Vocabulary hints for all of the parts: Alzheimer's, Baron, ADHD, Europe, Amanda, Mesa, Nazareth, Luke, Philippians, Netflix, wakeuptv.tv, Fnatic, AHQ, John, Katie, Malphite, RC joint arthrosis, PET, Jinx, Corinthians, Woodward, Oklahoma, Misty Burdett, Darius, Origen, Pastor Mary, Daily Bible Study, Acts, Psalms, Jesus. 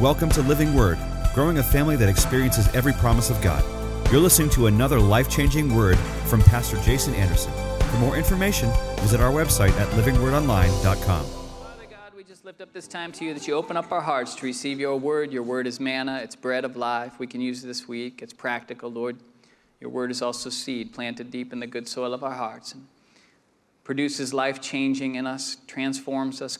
Welcome to Living Word, growing a family that experiences every promise of God. You're listening to another life-changing word from Pastor Jason Anderson. For more information, visit our website at livingwordonline.com. Father God, we just lift up this time to you that you open up our hearts to receive your word. Your word is manna. It's bread of life. We can use it this week. It's practical, Lord. Your word is also seed planted deep in the good soil of our hearts and produces life-changing in us, transforms us.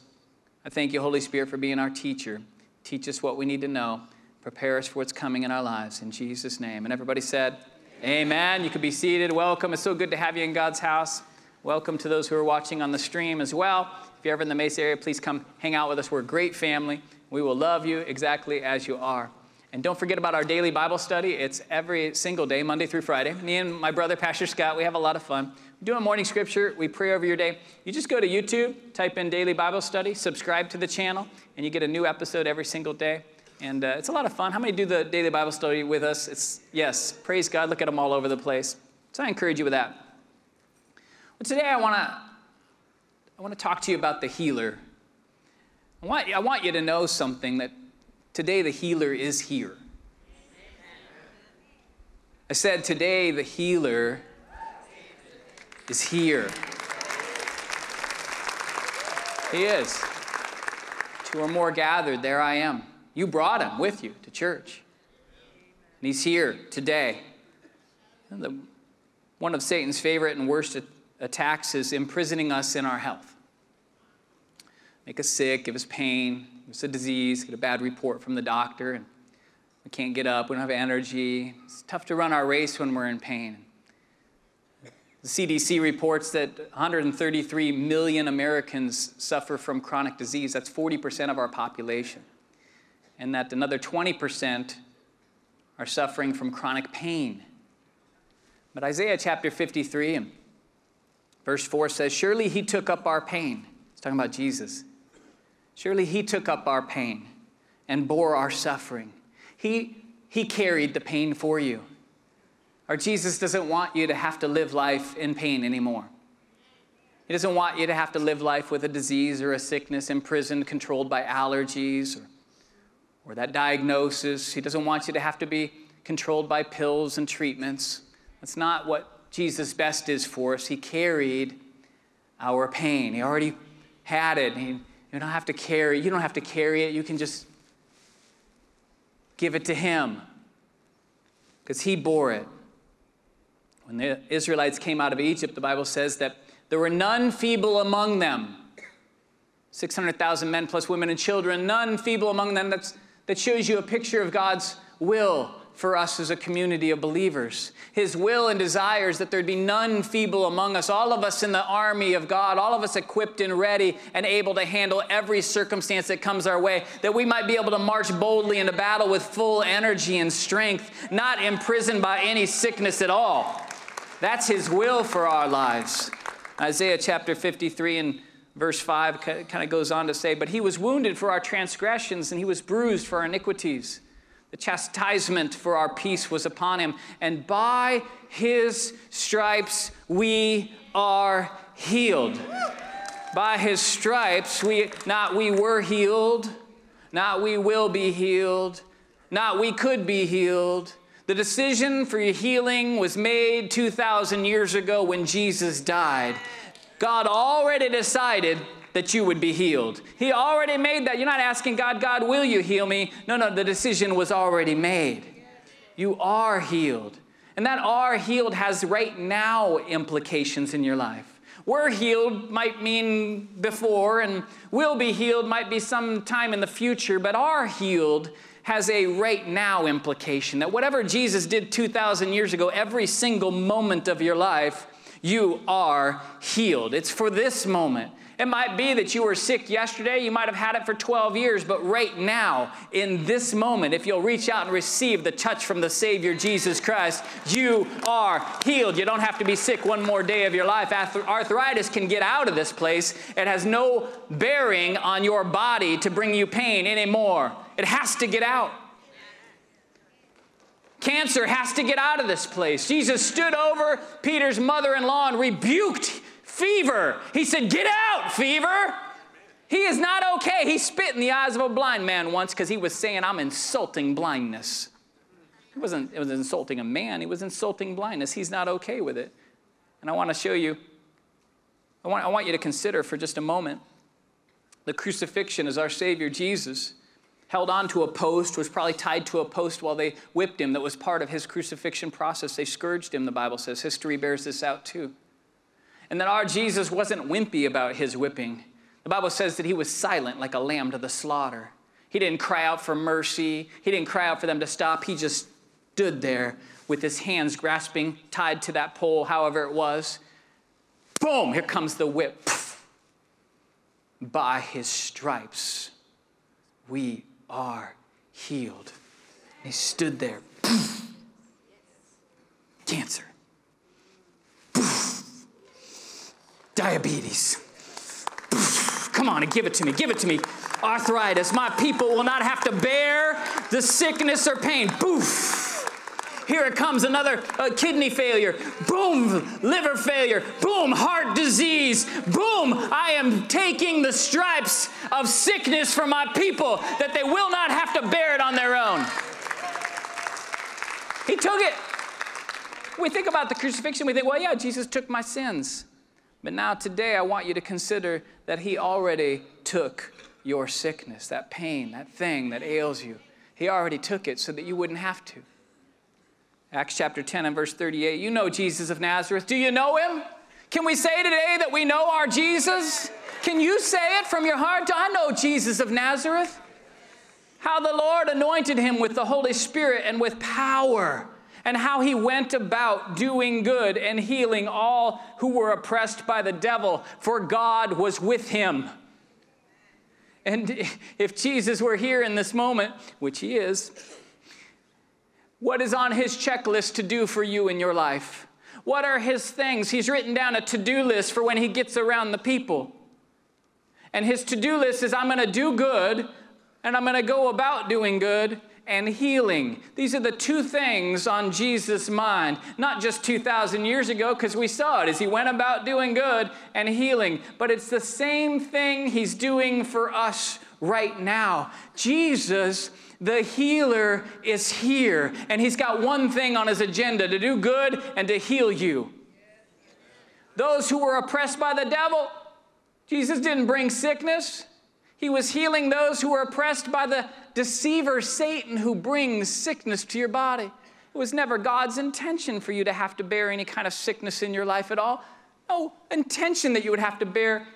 I thank you, Holy Spirit, for being our teacher. Teach us what we need to know. Prepare us for what's coming in our lives. In Jesus' name. And everybody said, amen. Amen. You can be seated. Welcome. It's so good to have you in God's house. Welcome to those who are watching on the stream as well. If you're ever in the Mesa area, please come hang out with us. We're a great family. We will love you exactly as you are. And don't forget about our daily Bible study. It's every single day, Monday through Friday. Me and my brother, Pastor Scott, we have a lot of fun. We do a morning scripture. We pray over your day. You just go to YouTube, type in Daily Bible Study, subscribe to the channel, and you get a new episode every single day. And it's a lot of fun. How many do the daily Bible study with us? Yes, praise God. Look at them all over the place. So I encourage you with that. Well, today I want to talk to you about the healer. I want you to know something, that today the healer is here. I said today the healer is here. He is. Two or more gathered, there I am. You brought him with you to church. And he's here today. And one of Satan's favorite and worst attacks is imprisoning us in our health. Make us sick, give us pain, give us a disease, get a bad report from the doctor, and we can't get up, we don't have energy. It's tough to run our race when we're in pain. The CDC reports that 133 million Americans suffer from chronic disease. That's 40% of our population. And that another 20% are suffering from chronic pain. But Isaiah chapter 53 and verse 4 says, surely he took up our pain. It's talking about Jesus. Surely he took up our pain and bore our suffering. He carried the pain for you. Our Jesus doesn't want you to have to live life in pain anymore. He doesn't want you to have to live life with a disease or a sickness, imprisoned, controlled by allergies or that diagnosis. He doesn't want you to have to be controlled by pills and treatments. That's not what Jesus best is for us. He carried our pain. He already had it. You don't have to carry it. You can just give it to him because he bore it. When the Israelites came out of Egypt, the Bible says that there were none feeble among them. 600,000 men plus women and children, none feeble among them. That shows you a picture of God's will for us as a community of believers. His will and desires that there'd be none feeble among us. All of us in the army of God, all of us equipped and ready and able to handle every circumstance that comes our way, that we might be able to march boldly into battle with full energy and strength, not imprisoned by any sickness at all. That's his will for our lives. Isaiah chapter 53 and verse 5 kind of goes on to say, but he was wounded for our transgressions and he was bruised for our iniquities. The chastisement for our peace was upon him, and by his stripes we are healed. By his stripes, we were healed, not we will be healed, not we could be healed. The decision for your healing was made 2,000 years ago when Jesus died. God already decided that you would be healed. He already made that. You're not asking God, God, will you heal me? No, the decision was already made. You are healed. And that "are healed" has right now implications in your life. We're healed might mean before, and will be healed might be sometime in the future, but are healed has a right now implication that whatever Jesus did 2,000 years ago, every single moment of your life, you are healed. It's for this moment. It might be that you were sick yesterday. You might have had it for 12 years. But right now, in this moment, if you'll reach out and receive the touch from the Savior, Jesus Christ, you are healed. You don't have to be sick one more day of your life. Arthritis can get out of this place. It has no bearing on your body to bring you pain anymore. It has to get out. Cancer has to get out of this place. Jesus stood over Peter's mother-in-law and rebuked fever. He said, get out, fever. He is not okay. He spit in the eyes of a blind man once because he was saying, I'm insulting blindness. It was insulting a man. It was insulting blindness. He's not okay with it. And I want to show you, I want you to consider for just a moment the crucifixion as our Savior Jesus held on to a post, was probably tied to a post while they whipped him. That was part of his crucifixion process. They scourged him, the Bible says. History bears this out too. And that our Jesus wasn't wimpy about his whipping. The Bible says that he was silent like a lamb to the slaughter. He didn't cry out for mercy. He didn't cry out for them to stop. He just stood there with his hands grasping, tied to that pole, however it was. Boom, here comes the whip. By his stripes, we are healed. He stood there. Cancer. Diabetes. Come on and give it to me, give it to me. Arthritis, my people will not have to bear the sickness or pain. Boof, here it comes, another kidney failure. Boom, liver failure. Boom, heart disease. Boom, I am taking the stripes of sickness from my people that they will not have to bear it on their own. He took it. We think about the crucifixion, we think, well, yeah, Jesus took my sins. But now today, I want you to consider that he already took your sickness, that pain, that thing that ails you. He already took it so that you wouldn't have to. Acts chapter 10 and verse 38, you know Jesus of Nazareth. Do you know him? Can we say today that we know our Jesus? Can you say it from your heart? I know Jesus of Nazareth. How the Lord anointed him with the Holy Spirit and with power. And how he went about doing good and healing all who were oppressed by the devil, for God was with him. And if Jesus were here in this moment, which he is, what is on his checklist to do for you in your life? What are his things? He's written down a to-do list for when he gets around the people. And his to-do list is, I'm going to do good, and I'm going to go about doing good, and healing. These are the two things on Jesus' mind, not just 2,000 years ago, because we saw it as he went about doing good and healing, but it's the same thing he's doing for us right now. Jesus, the healer, is here, and he's got one thing on his agenda, to do good and to heal you. Those who were oppressed by the devil, Jesus didn't bring sickness. He was healing those who were oppressed by the deceiver, Satan, who brings sickness to your body. It was never God's intention for you to have to bear any kind of sickness in your life at all. No intention that you would have to bear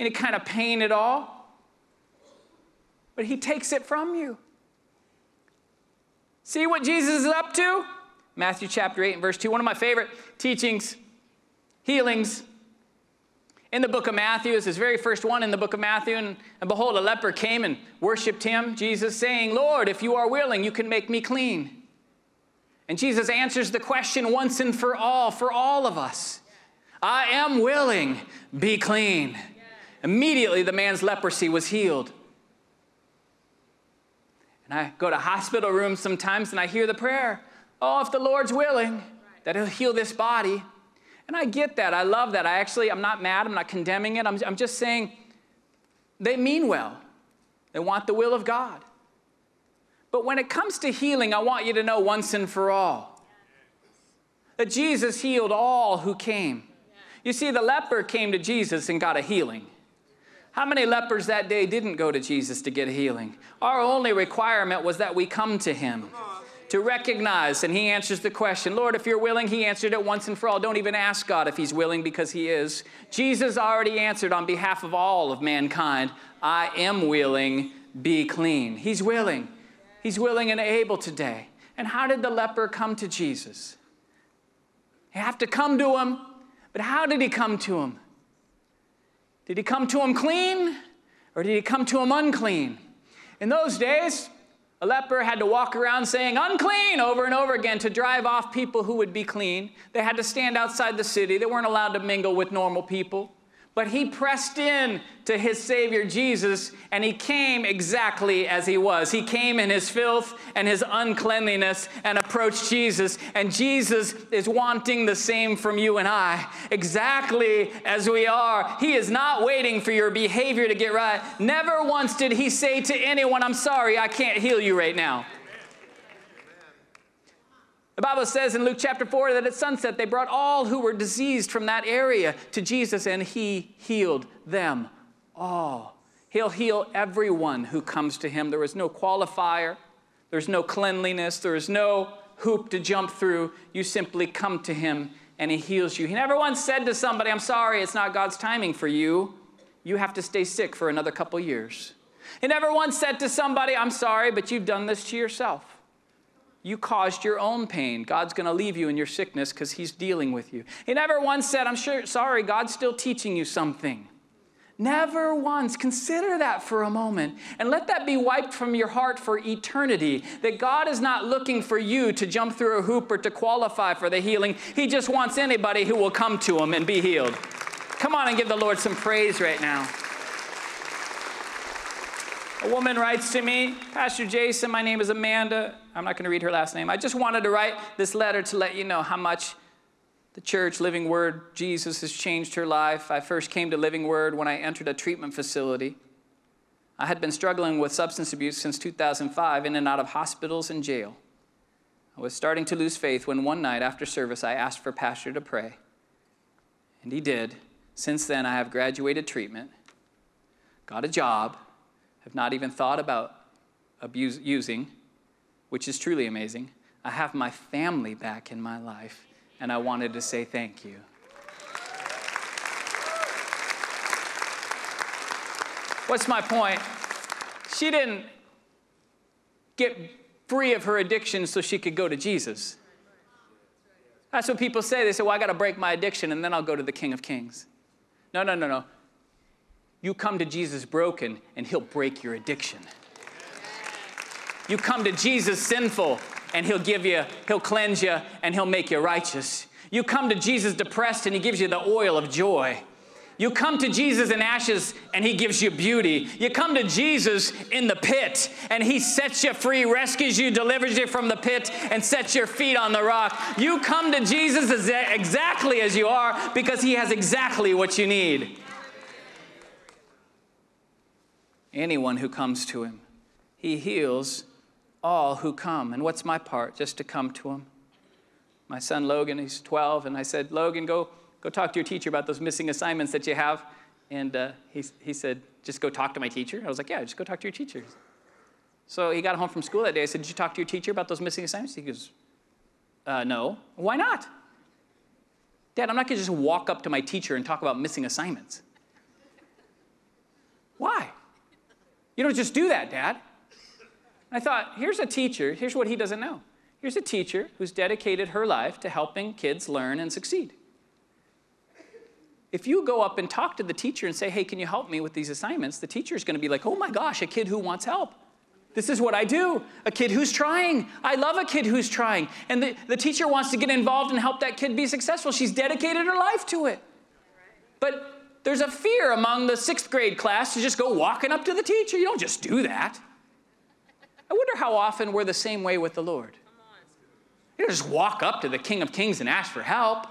any kind of pain at all. But he takes it from you. See what Jesus is up to? Matthew chapter 8 and verse 2, one of my favorite teachings, healings. In the book of Matthew, it's his very first one in the book of Matthew, and behold, a leper came and worshipped him, Jesus, saying, Lord, if you are willing, you can make me clean. And Jesus answers the question once and for all of us. I am willing, be clean. Immediately, the man's leprosy was healed. And I go to hospital rooms sometimes, and I hear the prayer, oh, if the Lord's willing, that he'll heal this body. And I get that. I love that. I'm not mad. I'm not condemning it. I'm just saying they mean well. They want the will of God. But when it comes to healing, I want you to know once and for all that Jesus healed all who came. You see, the leper came to Jesus and got a healing. How many lepers that day didn't go to Jesus to get a healing? Our only requirement was that we come to him. To recognize, and he answers the question, Lord, if you're willing, he answered it once and for all. Don't even ask God if he's willing, because he is. Jesus already answered on behalf of all of mankind, I am willing, be clean. He's willing. He's willing and able today. And how did the leper come to Jesus? You have to come to him, but how did he come to him? Did he come to him clean, or did he come to him unclean? In those days, a leper had to walk around saying, unclean, over and over again to drive off people who would be clean. They had to stand outside the city. They weren't allowed to mingle with normal people. But he pressed in to his Savior Jesus, and he came exactly as he was. He came in his filth and his uncleanliness and approached Jesus. And Jesus is wanting the same from you and I, exactly as we are. He is not waiting for your behavior to get right. Never once did he say to anyone, "I'm sorry, I can't heal you right now." The Bible says in Luke chapter 4 that at sunset they brought all who were diseased from that area to Jesus, and he healed them all. He'll heal everyone who comes to him. There is no qualifier. There's no cleanliness. There is no hoop to jump through. You simply come to him and he heals you. He never once said to somebody, "I'm sorry, it's not God's timing for you. You have to stay sick for another couple years." He never once said to somebody, "I'm sorry, but you've done this to yourself. You caused your own pain. God's going to leave you in your sickness because he's dealing with you." He never once said, "I'm sure, sorry, God's still teaching you something." Never once. Consider that for a moment and let that be wiped from your heart for eternity, that God is not looking for you to jump through a hoop or to qualify for the healing. He just wants anybody who will come to him and be healed. Come on and give the Lord some praise right now. A woman writes to me, "Pastor Jason, my name is Amanda." I'm not going to read her last name. "I just wanted to write this letter to let you know how much the church, Living Word, Jesus has changed her life. I first came to Living Word when I entered a treatment facility. I had been struggling with substance abuse since 2005, in and out of hospitals and jail. I was starting to lose faith when one night after service I asked for Pastor to pray. And he did. Since then I have graduated treatment, got a job, have not even thought about using, which is truly amazing. I have my family back in my life, and I wanted to say thank you." What's my point? She didn't get free of her addiction so she could go to Jesus. That's what people say. They say, "Well, I got to break my addiction, and then I'll go to the King of Kings." No, no, no, no. You come to Jesus broken, and he'll break your addiction. You come to Jesus sinful, and he'll give you, he'll cleanse you, and he'll make you righteous. You come to Jesus depressed, and he gives you the oil of joy. You come to Jesus in ashes, and he gives you beauty. You come to Jesus in the pit, and he sets you free, rescues you, delivers you from the pit, and sets your feet on the rock. You come to Jesus exactly as you are, because he has exactly what you need. Anyone who comes to him, he heals all who come. And what's my part? Just to come to him. My son Logan, he's 12, and I said, "Logan, go talk to your teacher about those missing assignments that you have." And he said, "Just go talk to my teacher?" I was like, "Yeah, just go talk to your teacher." So he got home from school that day. I said, "Did you talk to your teacher about those missing assignments?" He goes, "No." "Why not?" "Dad, I'm not going to just walk up to my teacher and talk about missing assignments." "Why? You don't just do that, Dad." I thought, here's a teacher, here's what he doesn't know. Here's a teacher who's dedicated her life to helping kids learn and succeed. If you go up and talk to the teacher and say, "Hey, can you help me with these assignments?" the teacher's going to be like, "Oh my gosh, a kid who wants help. This is what I do. A kid who's trying. I love a kid who's trying." And the teacher wants to get involved and help that kid be successful. She's dedicated her life to it. But there's a fear among the 6th grade class to just go walking up to the teacher. You don't just do that. I wonder how often we're the same way with the Lord. You don't just walk up to the King of Kings and ask for help.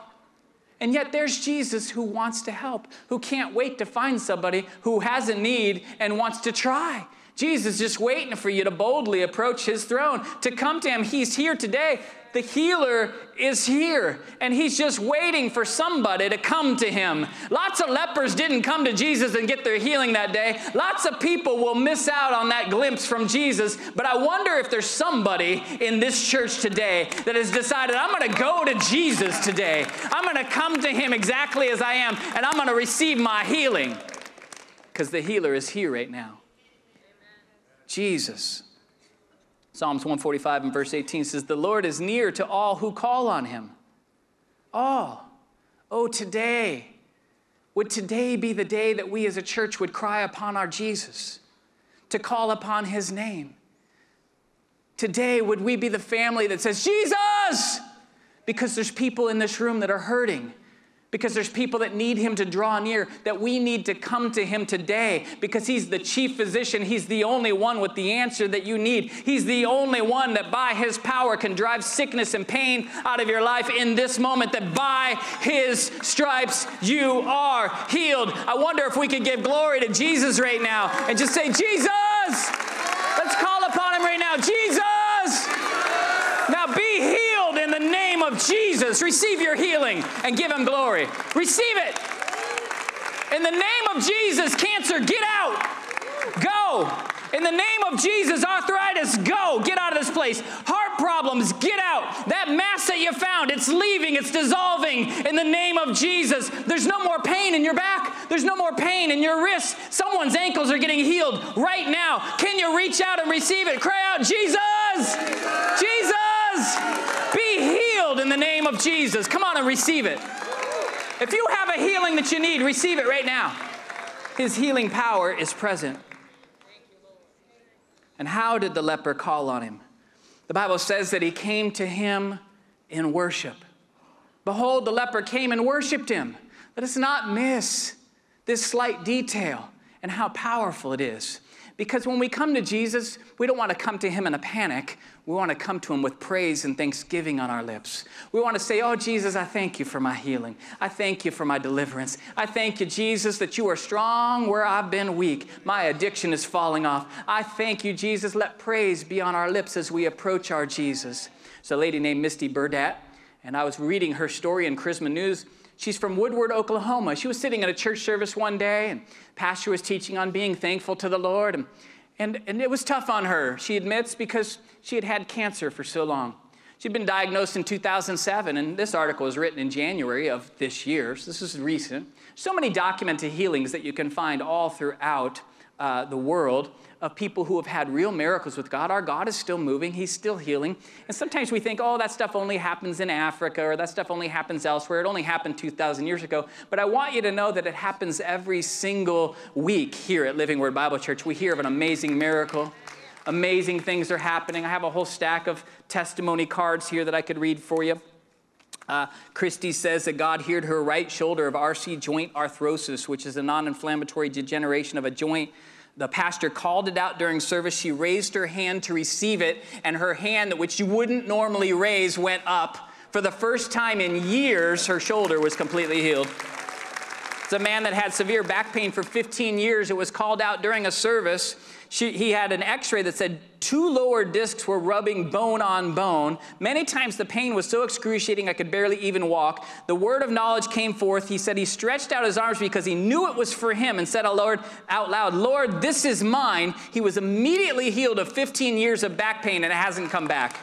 And yet there's Jesus who wants to help, who can't wait to find somebody who has a need and wants to try. Jesus just waiting for you to boldly approach his throne, to come to him. He's here today. The healer is here, and he's just waiting for somebody to come to him. Lots of lepers didn't come to Jesus and get their healing that day. Lots of people will miss out on that glimpse from Jesus, but I wonder if there's somebody in this church today that has decided, "I'm going to go to Jesus today. I'm going to come to him exactly as I am, and I'm going to receive my healing," because the healer is here right now. Jesus. Psalms 145 and verse 18 says, "The Lord is near to all who call on him." All. Oh, today. Would today be the day that we as a church would cry upon our Jesus, to call upon his name? Today, would we be the family that says, "Jesus!" Because there's people in this room that are hurting. because there's people that need him to draw near, that we need to come to him today, because he's the chief physician. He's the only one with the answer that you need. He's the only one that by his power can drive sickness and pain out of your life in this moment, that by his stripes you are healed. I wonder if we could give glory to Jesus right now and just say, Jesus! Let's call upon him right now. Jesus! Now be healed in the name of Jesus. Receive your healing and give him glory. Receive it. In the name of Jesus, cancer, get out. Go. In the name of Jesus, arthritis, go. Get out of this place. Heart problems, get out. That mass that you found, it's leaving, it's dissolving in the name of Jesus. There's no more pain in your back. There's no more pain in your wrists. Someone's ankles are getting healed right now. Can you reach out and receive it? Cry out, Jesus! Jesus! Be healed in the name of Jesus. Come on and receive it. If you have a healing that you need, receive it right now. His healing power is present. And how did the leper call on him? The Bible says that he came to him in worship. Behold, the leper came and worshiped him. Let us not miss this slight detail and how powerful it is. Because when we come to Jesus, we don't want to come to him in a panic. We want to come to him with praise and thanksgiving on our lips. We want to say, oh, Jesus, I thank you for my healing. I thank you for my deliverance. I thank you, Jesus, that you are strong where I've been weak. My addiction is falling off. I thank you, Jesus. Let praise be on our lips as we approach our Jesus. It's a lady named Misty Burdett, and I was reading her story in Charisma News. She's from Woodward, Oklahoma. She was sitting at a church service one day, and pastor was teaching on being thankful to the Lord. And it was tough on her, she admits, because she had had cancer for so long. She'd been diagnosed in 2007, and this article was written in January of this year, so this is recent. So many documented healings that you can find all throughout the world of people who have had real miracles with God. Our God is still moving. He's still healing. And sometimes we think, oh, that stuff only happens in Africa, or that stuff only happens elsewhere. It only happened 2,000 years ago. But I want you to know that it happens every single week here at Living Word Bible Church. We hear of an amazing miracle. Amazing things are happening. I have a whole stack of testimony cards here that I could read for you. Christy says that God healed her right shoulder of RC joint arthrosis, which is a non-inflammatory degeneration of a joint. The pastor called it out during service. She raised her hand to receive it, and her hand, which you wouldn't normally raise, went up. For the first time in years, her shoulder was completely healed. It's a man that had severe back pain for 15 years. It was called out during a service. He had an x-ray that said two lower discs were rubbing bone on bone. Many times the pain was so excruciating I could barely even walk. The word of knowledge came forth. He said he stretched out his arms because he knew it was for him and said out loud, Lord, this is mine. He was immediately healed of 15 years of back pain, and it hasn't come back.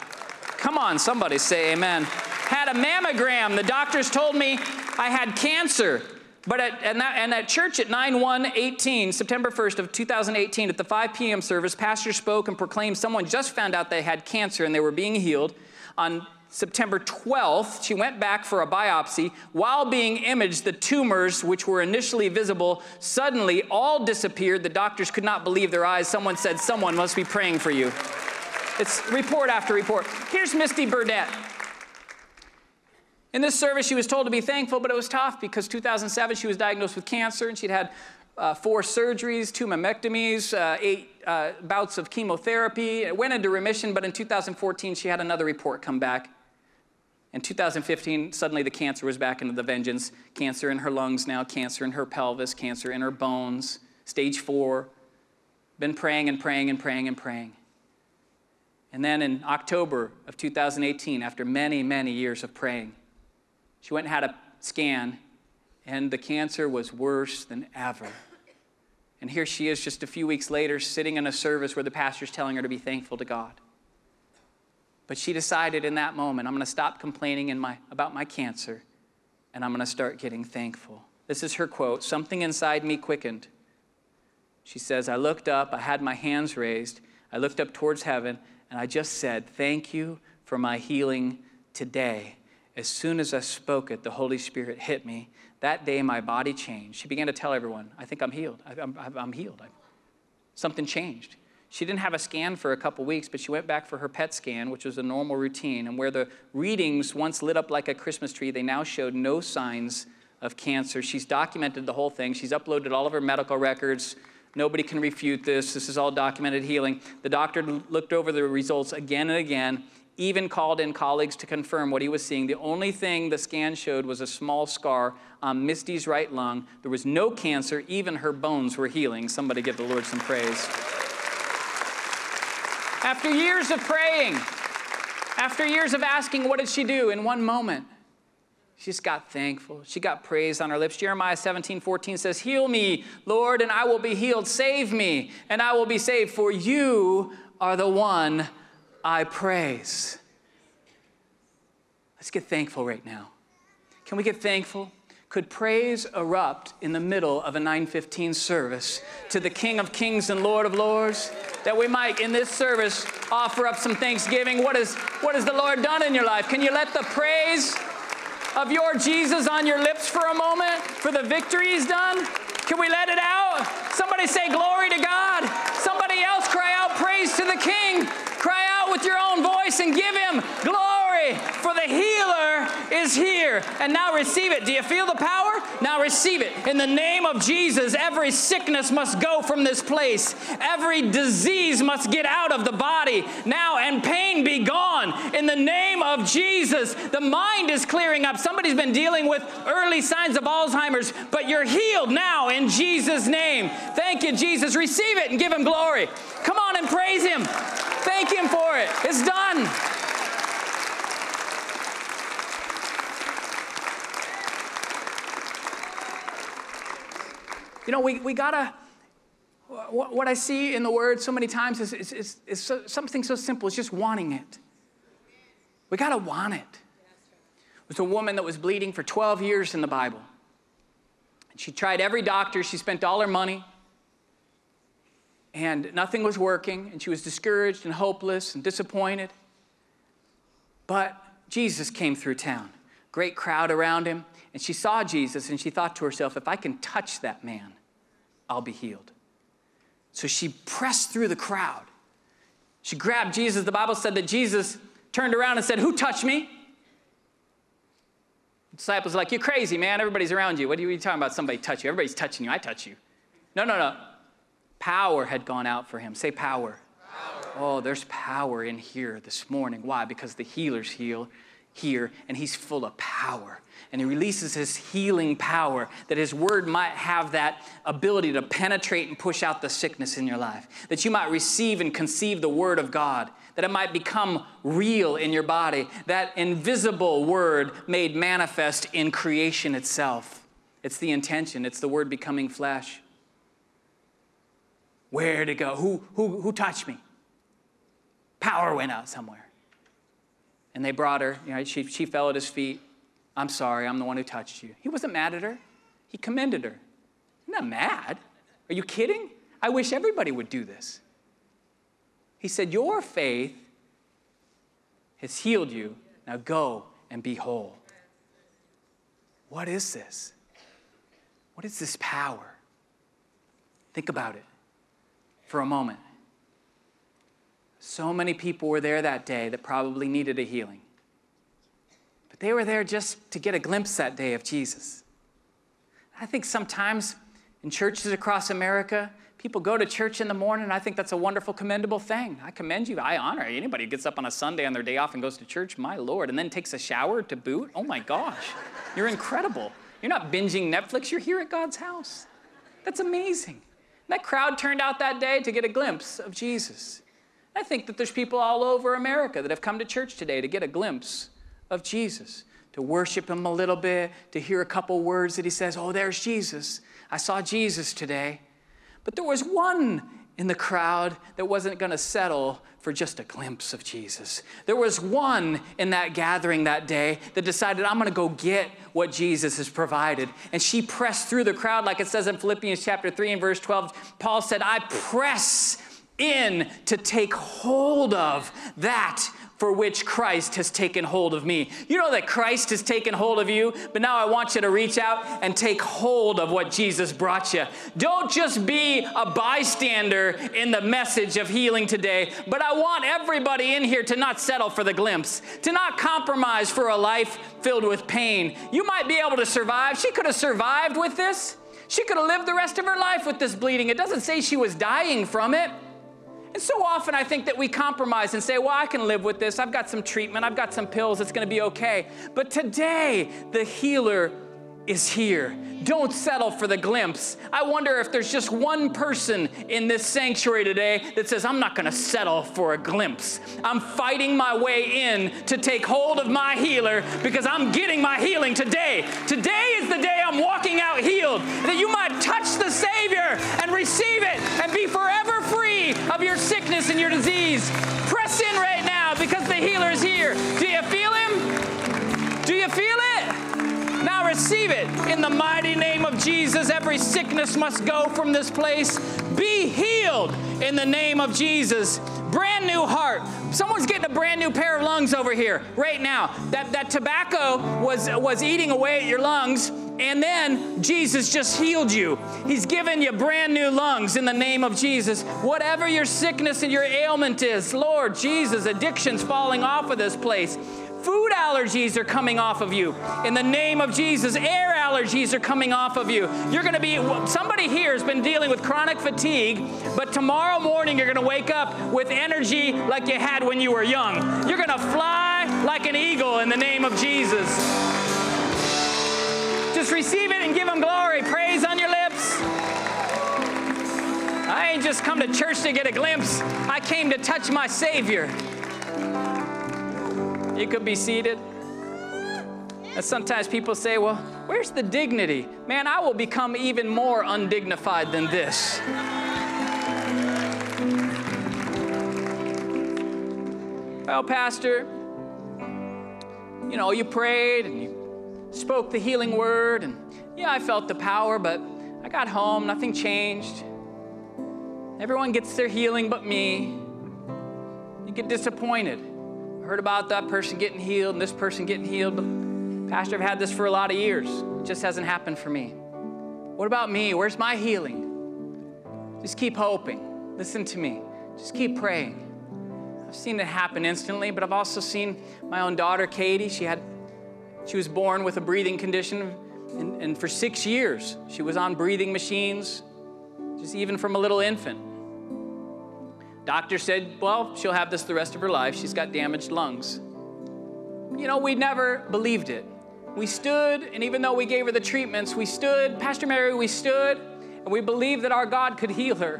Come on, somebody say amen. Had a mammogram. The doctors told me I had cancer. But at church at 9/1/18, September 1st of 2018, at the 5 p.m. service, pastor spoke and proclaimed someone just found out they had cancer and they were being healed. On September 12th, she went back for a biopsy. While being imaged, the tumors, which were initially visible, suddenly all disappeared. The doctors could not believe their eyes. Someone said, someone must be praying for you. It's report after report. Here's Misty Burdett. In this service, she was told to be thankful, but it was tough because 2007 she was diagnosed with cancer, and she'd had 4 surgeries, 2 mammectomies, 8 bouts of chemotherapy. It went into remission, but in 2014 she had another report come back. In 2015, suddenly the cancer was back into the vengeance. Cancer in her lungs now, cancer in her pelvis, cancer in her bones, stage 4. Been praying and praying and praying and praying. And then in October of 2018, after many, many years of praying, she went and had a scan, and the cancer was worse than ever. And here she is just a few weeks later sitting in a service where the pastor's telling her to be thankful to God. But she decided in that moment, I'm going to stop complaining about my cancer, and I'm going to start getting thankful. This is her quote, "Something inside me quickened." She says, I looked up, I had my hands raised, I looked up towards heaven, and I just said, thank you for my healing today. As soon as I spoke it, the Holy Spirit hit me. That day, my body changed. She began to tell everyone, I think I'm healed. I'm healed. Something changed. She didn't have a scan for a couple weeks, but she went back for her PET scan, which was a normal routine, and where the readings once lit up like a Christmas tree, they now showed no signs of cancer. She's documented the whole thing. She's uploaded all of her medical records. Nobody can refute this. This is all documented healing. The doctor looked over the results again and again, even called in colleagues to confirm what he was seeing. The only thing the scan showed was a small scar on Misty's right lung. There was no cancer. Even her bones were healing. Somebody give the Lord some praise. After years of praying, after years of asking, what did she do in one moment? She just got thankful. She got praise on her lips. Jeremiah 17:14 says, heal me, Lord, and I will be healed. Save me, and I will be saved, for you are the one I praise. Let's get thankful right now. Can we get thankful? Could praise erupt in the middle of a 9:15 service to the King of Kings and Lord of Lords? That we might, in this service, offer up some thanksgiving. What has the Lord done in your life? Can you let the praise of your Jesus on your lips for a moment, for the victory he's done? Can we let it out? Somebody say glory to God. Somebody else cry out praise to the King. Cry out with your own voice and give him glory, for the healer is here. And now receive it. Do you feel the power? Now receive it. In the name of Jesus, every sickness must go from this place. Every disease must get out of the body now, and pain be gone. In the name of Jesus, the mind is clearing up. Somebody's been dealing with early signs of Alzheimer's, but you're healed now in Jesus' name. Thank you, Jesus. Receive it and give him glory. Come on and praise him. Thank him for it. It's done. You know, we gotta, what I see in the Word so many times is something so simple. It's just wanting it. We gotta want it. There's a woman that was bleeding for 12 years in the Bible. And she tried every doctor. She spent all her money. And nothing was working. And she was discouraged and hopeless and disappointed. But Jesus came through town. Great crowd around him. And she saw Jesus, and she thought to herself, if I can touch that man, I'll be healed. So she pressed through the crowd. She grabbed Jesus. The Bible said that Jesus turned around and said, who touched me? The disciples were like, you're crazy, man. Everybody's around you. What are you talking about somebody touch you? Everybody's touching you. I touch you. No, no, no. Power had gone out for him. Say power. Power. Oh, there's power in here this morning. Why? Because the healers heal here, and he's full of power. And he releases his healing power, that his word might have that ability to penetrate and push out the sickness in your life, that you might receive and conceive the word of God, that it might become real in your body, that invisible word made manifest in creation itself. It's the intention. It's the word becoming flesh. Where to go? Who touched me? Power went out somewhere. And they brought her. You know, she fell at his feet. I'm sorry, I'm the one who touched you. He wasn't mad at her. He commended her. I'm not mad. Are you kidding? I wish everybody would do this. He said, your faith has healed you. Now go and be whole. What is this? What is this power? Think about it for a moment. So many people were there that day that probably needed a healing. But they were there just to get a glimpse that day of Jesus. I think sometimes in churches across America, people go to church in the morning, and I think that's a wonderful, commendable thing. I commend you. I honor anybody who gets up on a Sunday on their day off and goes to church, my Lord, and then takes a shower to boot. Oh, my gosh. You're incredible. You're not binging Netflix. You're here at God's house. That's amazing. And that crowd turned out that day to get a glimpse of Jesus. I think that there's people all over America that have come to church today to get a glimpse of Jesus, to worship him a little bit, to hear a couple words that he says, oh, there's Jesus. I saw Jesus today. But there was one in the crowd that wasn't going to settle for just a glimpse of Jesus. There was one in that gathering that day that decided, I'm going to go get what Jesus has provided. And she pressed through the crowd, like it says in Philippians chapter 3 and verse 12. Paul said, I press in to take hold of that for which Christ has taken hold of me. You know that Christ has taken hold of you, but now I want you to reach out and take hold of what Jesus brought you. Don't just be a bystander in the message of healing today, but I want everybody in here to not settle for the glimpse, to not compromise for a life filled with pain. You might be able to survive. She could have survived with this. She could have lived the rest of her life with this bleeding. It doesn't say she was dying from it. And so often I think that we compromise and say, well, I can live with this. I've got some treatment. I've got some pills. It's going to be okay. But today, the healer is here. Don't settle for the glimpse. I wonder if there's just one person in this sanctuary today that says, I'm not going to settle for a glimpse. I'm fighting my way in to take hold of my healer because I'm getting my healing today. Today is the day I'm walking out healed, that you might touch the Savior and receive it and be forever free of your sickness and your disease. Press in right now because the healer is here. Do you feel him? Do you feel it? Now receive it in the mighty name of Jesus. Every sickness must go from this place. Be healed in the name of Jesus. Brand new heart. Someone's getting a brand new pair of lungs over here right now. That tobacco was eating away at your lungs, and then Jesus just healed you. He's given you brand new lungs in the name of Jesus. Whatever your sickness and your ailment is, Lord Jesus, addiction's falling off of this place. Food allergies are coming off of you. In the name of Jesus, air allergies are coming off of you. You're going to be, somebody here has been dealing with chronic fatigue, but tomorrow morning you're going to wake up with energy like you had when you were young. You're going to fly like an eagle in the name of Jesus. Just receive it and give him glory. Praise on your lips. I ain't just come to church to get a glimpse. I came to touch my Savior. You could be seated. And sometimes people say, well, where's the dignity? Man, I will become even more undignified than this. Well, Pastor, you know, you prayed and you spoke the healing word, and yeah, I felt the power, but I got home, nothing changed. Everyone gets their healing but me. You get disappointed. Heard about that person getting healed and this person getting healed, but Pastor, I've had this for a lot of years. It just hasn't happened for me. What about me? Where's my healing? Just keep hoping. Listen to me. Just keep praying. I've seen it happen instantly, but I've also seen my own daughter, Katie. She was born with a breathing condition, and for 6 years, she was on breathing machines, just even from a little infant. Doctor said, well, she'll have this the rest of her life. She's got damaged lungs. You know, we never believed it. We stood, and even though we gave her the treatments, we stood, Pastor Mary, we stood, and we believed that our God could heal her.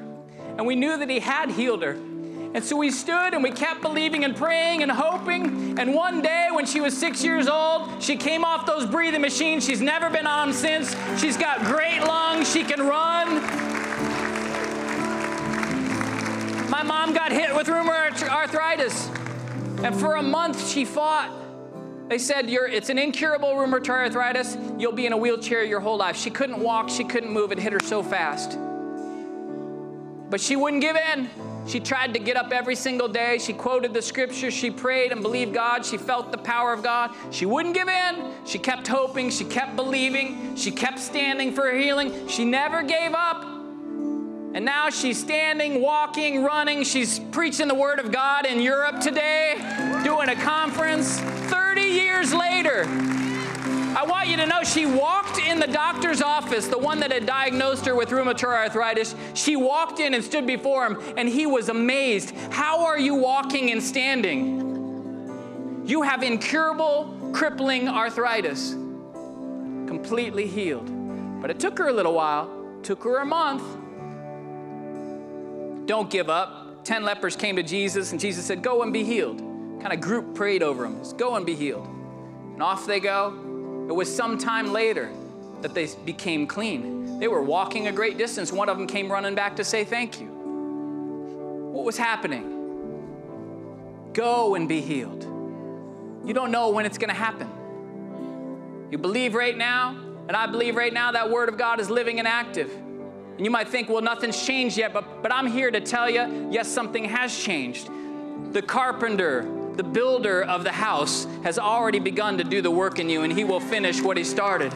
And we knew that he had healed her. And so we stood and we kept believing and praying and hoping. And one day when she was 6 years old, she came off those breathing machines. She's never been on them since. She's got great lungs. She can run. My mom got hit with rheumatoid arthritis, and for a month she fought. They said, it's an incurable rheumatoid arthritis. You'll be in a wheelchair your whole life. She couldn't walk. She couldn't move. It hit her so fast. But she wouldn't give in. She tried to get up every single day. She quoted the scripture. She prayed and believed God. She felt the power of God. She wouldn't give in. She kept hoping. She kept believing. She kept standing for her healing. She never gave up. And now she's standing, walking, running. She's preaching the word of God in Europe today, doing a conference 30 years later. I want you to know she walked in the doctor's office, the one that had diagnosed her with rheumatoid arthritis. She walked in and stood before him, and he was amazed. How are you walking and standing? You have incurable, crippling arthritis. Completely healed. But it took her a little while. Took her a month. Don't give up. 10 lepers came to Jesus, and Jesus said, go and be healed. Kind of group prayed over them. Just go and be healed. And off they go. It was some time later that they became clean. They were walking a great distance. One of them came running back to say thank you. What was happening? Go and be healed. You don't know when it's going to happen. You believe right now, and I believe right now that word of God is living and active. And you might think, well, nothing's changed yet, but I'm here to tell you, yes, something has changed. The carpenter, the builder of the house has already begun to do the work in you, and he will finish what he started.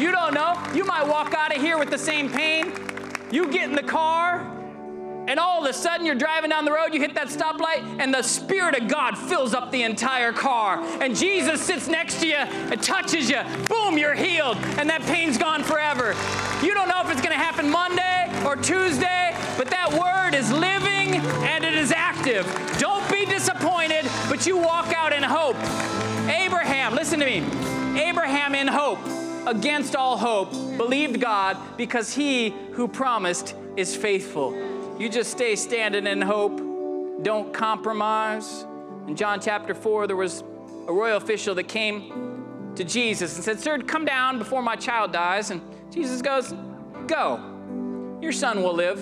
You don't know. You might walk out of here with the same pain. You get in the car, and all of a sudden you're driving down the road, you hit that stoplight, and the Spirit of God fills up the entire car. And Jesus sits next to you and touches you. Boom, you're healed, and that pain's gone forever. You don't know if it's going to happen Monday or Tuesday, but that word is living and it is active. Don't be disappointed, but you walk out in hope. Abraham, listen to me. Abraham in hope, against all hope, believed God because he who promised is faithful. You just stay standing in hope. Don't compromise. In John chapter 4, there was a royal official that came to Jesus and said, "Sir, come down before my child dies." And Jesus goes, "Go. Your son will live."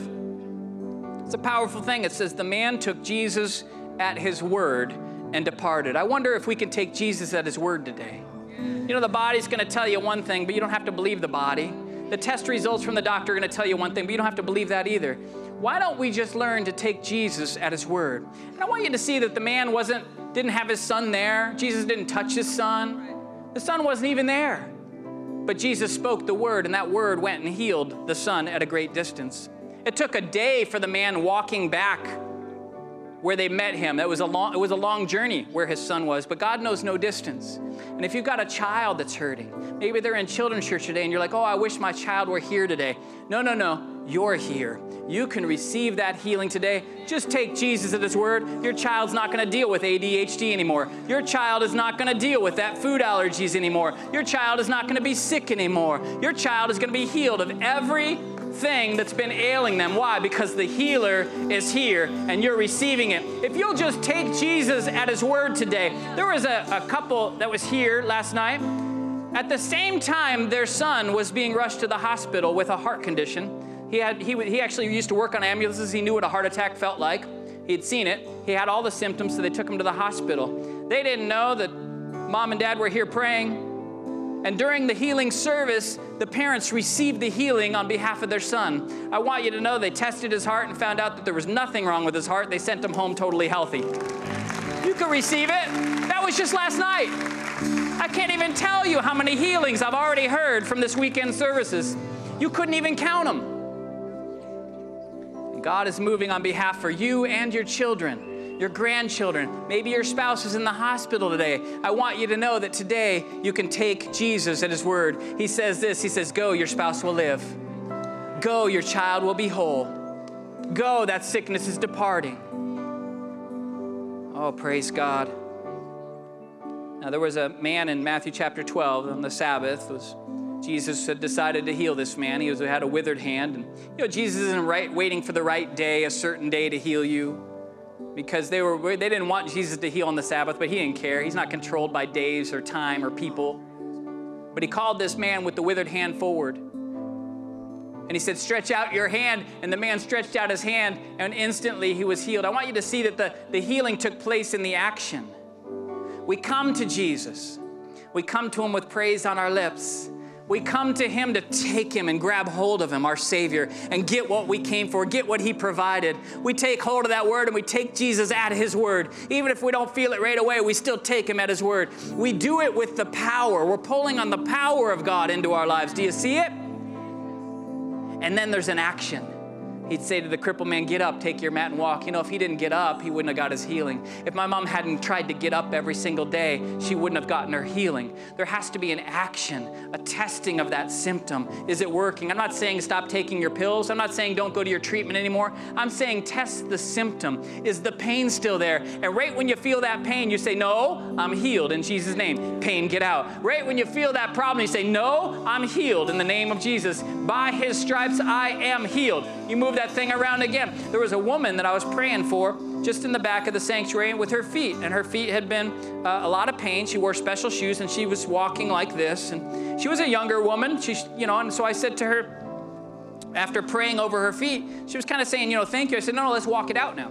It's a powerful thing. It says the man took Jesus at his word and departed. I wonder if we can take Jesus at his word today. You know, the body's going to tell you one thing, but you don't have to believe the body. The test results from the doctor are going to tell you one thing, but you don't have to believe that either. Why don't we just learn to take Jesus at his word? And I want you to see that the man didn't have his son there. Jesus didn't touch his son. The son wasn't even there. But Jesus spoke the word, and that word went and healed the son at a great distance. It took a day for the man walking back where they met him. It was a long journey where his son was, but God knows no distance. And if you've got a child that's hurting, maybe they're in children's church today and you're like, "Oh, I wish my child were here today." No, no, no, you're here. You can receive that healing today. Just take Jesus at his word. Your child's not gonna deal with ADHD anymore. Your child is not gonna deal with that food allergies anymore. Your child is not gonna be sick anymore. Your child is gonna be healed of every thing that's been ailing them. Why? Because the healer is here and you're receiving it. If you'll just take Jesus at his word today. There was a couple that was here last night. At the same time, their son was being rushed to the hospital with a heart condition. He actually used to work on ambulances. He knew what a heart attack felt like. He'd seen it. He had all the symptoms, so they took him to the hospital. They didn't know that mom and dad were here praying. And during the healing service, the parents received the healing on behalf of their son. I want you to know they tested his heart and found out that there was nothing wrong with his heart. They sent him home totally healthy. You can receive it. That was just last night. I can't even tell you how many healings I've already heard from this weekend services. You couldn't even count them. And God is moving on behalf for you and your children, your grandchildren, maybe your spouse is in the hospital today. I want you to know that today you can take Jesus at his word. He says this, he says, "Go, your spouse will live. Go, your child will be whole. Go, that sickness is departing." Oh, praise God. Now there was a man in Matthew chapter 12 on the Sabbath. Jesus had decided to heal this man. He had a withered hand. And you know, Jesus isn't waiting for the right day, a certain day to heal you. Because they didn't want Jesus to heal on the Sabbath, but he didn't care. He's not controlled by days or time or people. But he called this man with the withered hand forward. And he said, "Stretch out your hand." And the man stretched out his hand, and instantly he was healed. I want you to see that the healing took place in the action. We come to Jesus. We come to him with praise on our lips. We come to him to take him and grab hold of him, our Savior, and get what we came for, get what he provided. We take hold of that word and we take Jesus at his word. Even if we don't feel it right away, we still take him at his word. We do it with the power. We're pulling on the power of God into our lives. Do you see it? And then there's an action. He'd say to the crippled man, "Get up, take your mat and walk." You know, if he didn't get up, he wouldn't have got his healing. If my mom hadn't tried to get up every single day, she wouldn't have gotten her healing. There has to be an action, a testing of that symptom. Is it working? I'm not saying stop taking your pills. I'm not saying don't go to your treatment anymore. I'm saying test the symptom. Is the pain still there? And right when you feel that pain, you say, "No, I'm healed in Jesus' name." Pain, get out. Right when you feel that problem, you say, "No, I'm healed in the name of Jesus. By his stripes, I am healed." You move that thing around again. There was a woman that I was praying for just in the back of the sanctuary with her feet, and her feet had been a lot of pain. She wore special shoes and she was walking like this, and she was a younger woman. And so I said to her, after praying over her feet, she was kind of saying, "Thank you." I said, no, let's walk it out now.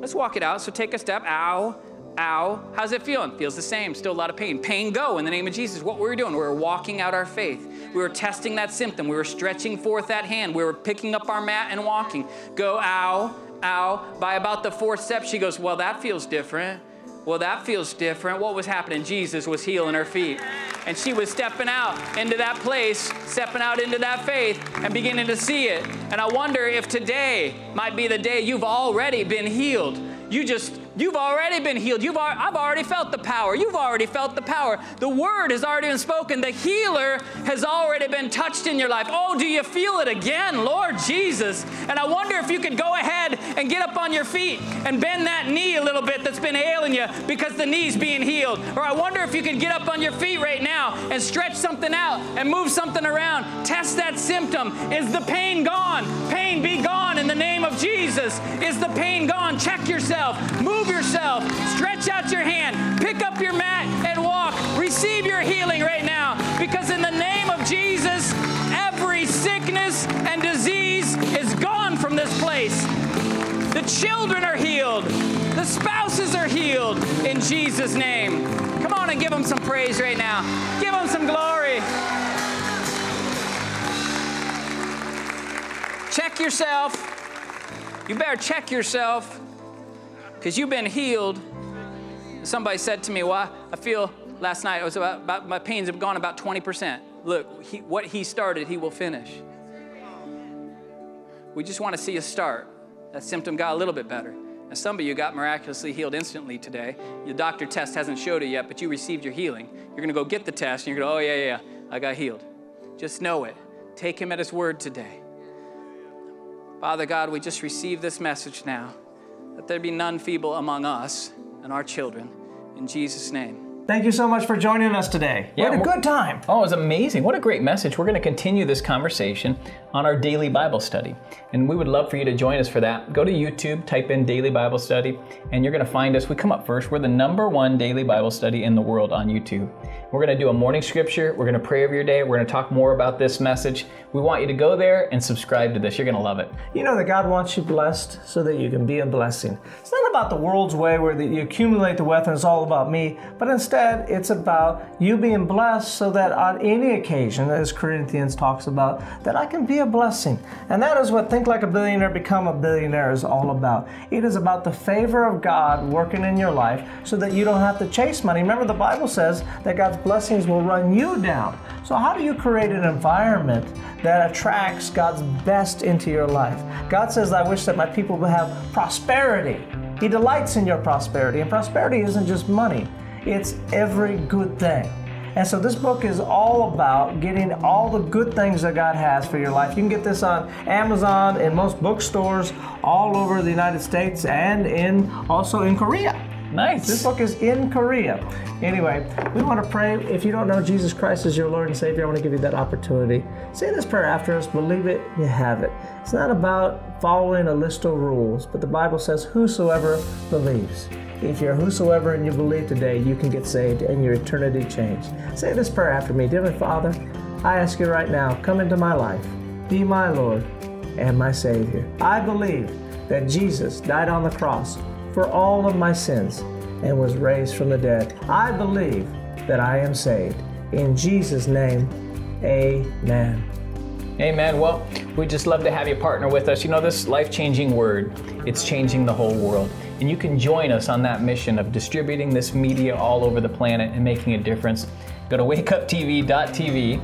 Let's walk it out. So take a step. Ow, ow. How's it feeling? Feels the same. Still a lot of pain. Pain, go in the name of Jesus. What were we doing? We were walking out our faith. We were testing that symptom. We were stretching forth that hand. We were picking up our mat and walking. Go, ow, ow. By about the fourth step, she goes, "Well, that feels different." well, that feels different. What was happening? Jesus was healing her feet. And she was stepping out into that place, stepping out into that faith and beginning to see it. And I wonder if today might be the day you've already been healed. You've already been healed. I've already felt the power. You've already felt the power. The word has already been spoken. The healer has already been touched in your life. Oh, do you feel it again, Lord Jesus? And I wonder if you could go ahead and get up on your feet and bend that knee a little bit that's been ailing you because the knee's being healed. Or I wonder if you could get up on your feet right now and stretch something out and move something around. Test that symptom. Is the pain gone? Pain be gone in the name of Jesus. Is the pain gone? Check yourself. Move yourself, stretch out your hand, pick up your mat and walk. Receive your healing right now, because in the name of Jesus, every sickness and disease is gone from this place. The children are healed. The spouses are healed in Jesus' name. Come on and give them some praise right now. Give them some glory. Check yourself. You better check yourself, because you've been healed. Somebody said to me, well, I feel last night, it was about my pains have gone about 20%. Look, what he started, he will finish. We just want to see a start. That symptom got a little bit better. Now, some of you got miraculously healed instantly today. Your doctor test hasn't showed it yet, but you received your healing. You're going to go get the test, and you're going to go, oh, yeah, I got healed. Just know it. Take him at his word today. Father God, we just receive this message now. That there be none feeble among us and our children. In Jesus' name. Thank you so much for joining us today. Yeah, we had a good time. Oh, it was amazing. What a great message. We're going to continue this conversation on our daily Bible study. And we would love for you to join us for that. Go to YouTube, type in Daily Bible Study, and you're going to find us. We come up first. We're the #1 daily Bible study in the world on YouTube. We're going to do a morning scripture. We're going to pray over your day. We're going to talk more about this message. We want you to go there and subscribe to this. You're going to love it. You know that God wants you blessed so that you can be a blessing. It's not about the world's way where you accumulate the wealth and it's all about me, but instead it's about you being blessed so that on any occasion, as Corinthians talks about, that I can be a blessing. And that is what Think Like a Billionaire, Become a Billionaire is all about. It is about the favor of God working in your life so that you don't have to chase money. Remember, the Bible says that God's blessings will run you down. So how do you create an environment that attracts God's best into your life? God says, I wish that my people would have prosperity. He delights in your prosperity. And prosperity isn't just money. It's every good thing. And so this book is all about getting all the good things that God has for your life. You can get this on Amazon, in most bookstores all over the United States, and also in Korea. Nice. This book is in Korea. Anyway, we want to pray. If you don't know Jesus Christ as your Lord and Savior, I want to give you that opportunity. Say this prayer after us. Believe it, you have it. It's not about following a list of rules, but the Bible says whosoever believes. If you're whosoever and you believe today, you can get saved and your eternity changed. Say this prayer after me. Dear Father, I ask you right now, come into my life. Be my Lord and my Savior. I believe that Jesus died on the cross for all of my sins and was raised from the dead. I believe that I am saved. In Jesus' name, amen. Amen. Well, we'd just love to have you partner with us. You know, this life-changing word, it's changing the whole world. And you can join us on that mission of distributing this media all over the planet and making a difference. Go to wakeuptv.tv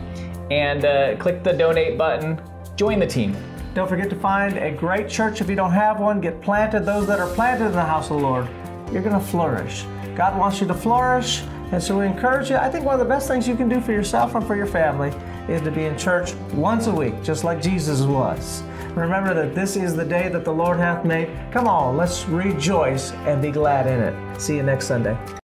and click the donate button. Join the team. Don't forget to find a great church if you don't have one. Get planted. Those that are planted in the house of the Lord, you're going to flourish. God wants you to flourish, and so we encourage you. I think one of the best things you can do for yourself and for your family is to be in church once a week, just like Jesus was. Remember that this is the day that the Lord hath made. Come on, let's rejoice and be glad in it. See you next Sunday.